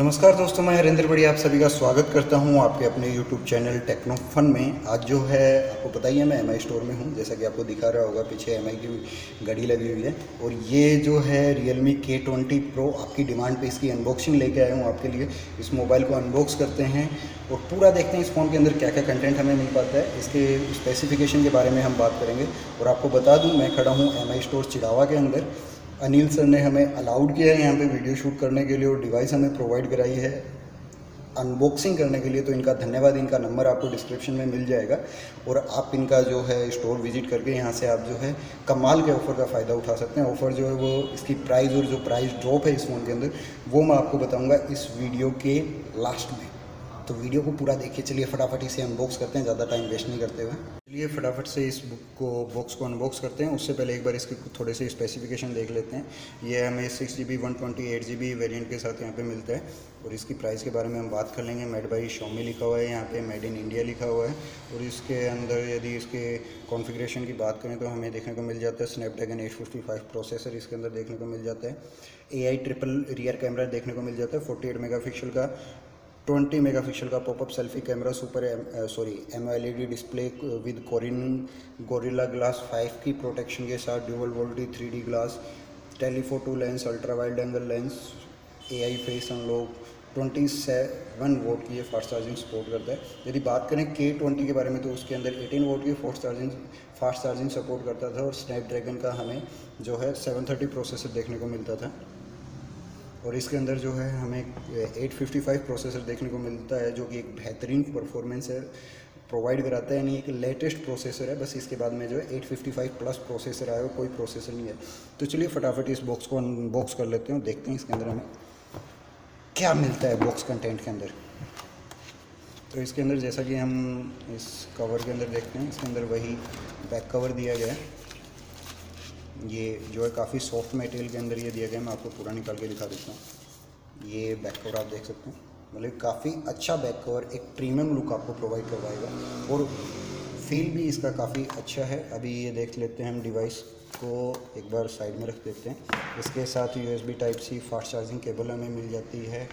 नमस्कार दोस्तों, मैं हरेंद्र बड़ी आप सभी का स्वागत करता हूं आपके अपने YouTube चैनल टेक्नोफन में। आज जो है आपको पता ही है मैं MI स्टोर में हूं। जैसा कि आपको दिखा रहा होगा पीछे MI की घड़ी लगी हुई है और ये जो है Realme K20 Pro आपकी डिमांड पे इसकी अनबॉक्सिंग लेके आया हूं आपके लिए। इस मोबाइल को अनबॉक्स करते हैं और पूरा देखते हैं इस फ़ोन के अंदर क्या क्या कंटेंट हमें मिल पाता है। इसके स्पेसिफिकेशन के बारे में हम बात करेंगे। और आपको बता दूँ मैं खड़ा हूँ MI स्टोर चिड़ावा के अंदर। अनिल सर ने हमें अलाउड किया है यहाँ पे वीडियो शूट करने के लिए और डिवाइस हमें प्रोवाइड कराई है अनबॉक्सिंग करने के लिए, तो इनका धन्यवाद। इनका नंबर आपको डिस्क्रिप्शन में मिल जाएगा और आप इनका जो है स्टोर विजिट करके यहाँ से आप जो है कमाल के ऑफ़र का फ़ायदा उठा सकते हैं। ऑफ़र जो है वो इसकी प्राइस और जो प्राइस ड्रॉप है इस फ़ोन के अंदर वो मैं आपको बताऊँगा इस वीडियो के लास्ट में। तो वीडियो को पूरा देखिए। चलिए फटाफट इसे अनबॉक्स करते हैं, ज़्यादा टाइम वेस्ट नहीं करते हुए। चलिए फटाफट से इस बॉक्स को अनबॉक्स करते हैं। उससे पहले एक बार इसके थोड़े से स्पेसिफिकेशन देख लेते हैं। ये हमें 6GB 128GB वेरिएंट के साथ यहाँ पे मिलता है और इसकी प्राइस के बारे में हम बात कर लेंगे। मेड बाई Xiaomi लिखा हुआ है यहाँ पे, मेड इन इंडिया लिखा हुआ है। और इसके अंदर यदि इसके कॉन्फ़िगरेशन की बात करें तो हमें देखने को मिल जाता है स्नैपड्रैगन 855 प्रोसेसर इसके अंदर देखने को मिल जाता है। AI ट्रिपल रियर कैमरा देखने को मिल जाता है, 48 मेगापिक्सल का, 20 मेगापिक्सल का popup selfie camera, AMOLED display with Gorilla glass 5 की प्रोटेक्शन के साथ, dual VoLTE 3D glass, telephoto lens, ultra wide angle lens, AI face unlock, 27 watt की ये फास्ट चार्जिंग सपोर्ट करता है। यदि बात करें K20 के बारे में तो उसके अंदर 18 वोट की फास्ट चार्जिंग सपोर्ट करता था और स्नैपड्रैगन का हमें जो है 730 प्रोसेसर देखने को मिलता था। और इसके अंदर जो है हमें 855 प्रोसेसर देखने को मिलता है जो कि एक बेहतरीन परफॉर्मेंस है प्रोवाइड कराता है, यानी एक लेटेस्ट प्रोसेसर है। बस इसके बाद में जो है 855 प्लस प्रोसेसर आया, कोई प्रोसेसर नहीं है। तो चलिए फटाफट इस बॉक्स को अनबॉक्स कर लेते हैं और देखते हैं इसके अंदर हमें क्या मिलता है बॉक्स कंटेंट के अंदर। तो इसके अंदर जैसा कि हम इस कवर के अंदर देखते हैं, इसके अंदर वही बैक कवर दिया गया है। ये जो है काफ़ी सॉफ्ट मटेरियल के अंदर ये दिया गया है। मैं आपको पूरा निकाल के दिखा देता हूँ। ये बैक कवर आप देख सकते हैं, मतलब काफ़ी अच्छा बैक कवर एक प्रीमियम लुक आपको प्रोवाइड करवाएगा और फील भी इसका काफ़ी अच्छा है। अभी ये देख लेते हैं, हम डिवाइस को एक बार साइड में रख देते हैं। इसके साथ USB Type-C fast charging cable हमें मिल जाती है,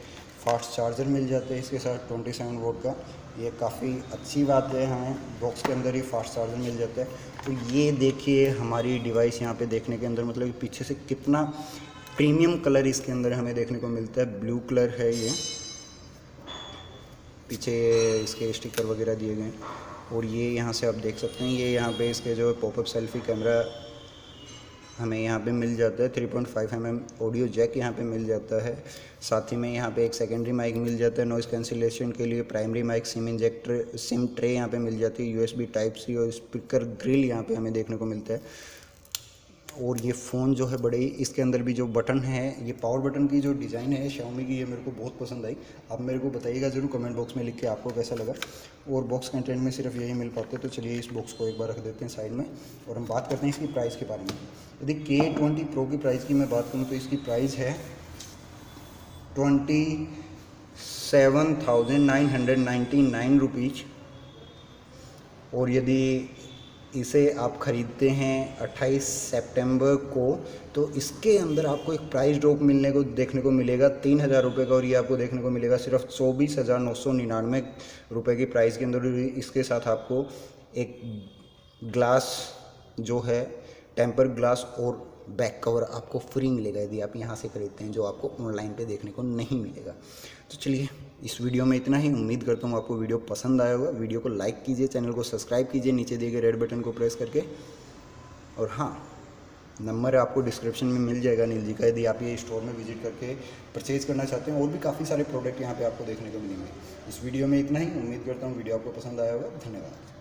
फास्ट चार्जर मिल जाते हैं इसके साथ 27 वोट का। ये काफ़ी अच्छी बात है, हमें बॉक्स के अंदर ही फास्ट चार्जर मिल जाता है। तो ये देखिए हमारी डिवाइस यहाँ पे देखने के अंदर, मतलब पीछे से कितना प्रीमियम कलर इसके अंदर हमें देखने को मिलता है। ब्लू कलर है ये, पीछे इसके स्टिकर वगैरह दिए गए। और ये यहाँ से आप देख सकते हैं, ये यहाँ पर इसके जो पॉपअप सेल्फी कैमरा हमें यहाँ पे मिल जाता है, 3.5mm ऑडियो जैक यहाँ पे मिल जाता है। साथ ही में यहाँ पे एक सेकेंडरी माइक मिल जाता है, नॉइज़ कैंसिलेशन के लिए primary mic, SIM injector, SIM tray यहाँ पे मिल जाती है, USB Type-C और स्पीकर ग्रिल यहाँ पे हमें देखने को मिलता है। और ये फ़ोन जो है बड़े, इसके अंदर भी जो बटन है, ये पावर बटन की जो डिज़ाइन है Xiaomi की, ये मेरे को बहुत पसंद आई। आप मेरे को बताइएगा ज़रूर कमेंट बॉक्स में लिख के आपको कैसा लगा। और बॉक्स कंटेंट में सिर्फ यही मिल पाता है। तो चलिए इस बॉक्स को एक बार रख देते हैं साइड में और हम बात करते हैं इसकी प्राइस के बारे में। यदि K20 Pro की प्राइस की मैं बात करूँ तो इसकी प्राइस है 27,999 रुपीज़। और यदि इसे आप ख़रीदते हैं 28 सितंबर को तो इसके अंदर आपको एक प्राइस ड्रॉप मिलने को देखने को मिलेगा 3,000 रुपये का। और ये आपको देखने को मिलेगा सिर्फ 24,999 रुपये की प्राइस के अंदर। इसके साथ आपको एक ग्लास जो है टेम्पर ग्लास और बैक कवर आपको फ्री मिलेगा यदि आप यहाँ से खरीदते हैं, जो आपको ऑनलाइन पे देखने को नहीं मिलेगा। तो चलिए इस वीडियो में इतना ही। उम्मीद करता हूँ आपको वीडियो पसंद आया होगा। वीडियो को लाइक कीजिए, चैनल को सब्सक्राइब कीजिए नीचे दिए गए रेड बटन को प्रेस करके। और हाँ, नंबर आपको डिस्क्रिप्शन में मिल जाएगा नील जी का, यदि आप ये स्टोर में विजिट करके परचेज़ करना चाहते हैं। और भी काफ़ी सारे प्रोडक्ट यहाँ पर आपको देखने को मिलेंगे। इस वीडियो में इतना ही। उम्मीद करता हूँ वीडियो आपको पसंद आया होगा। धन्यवाद।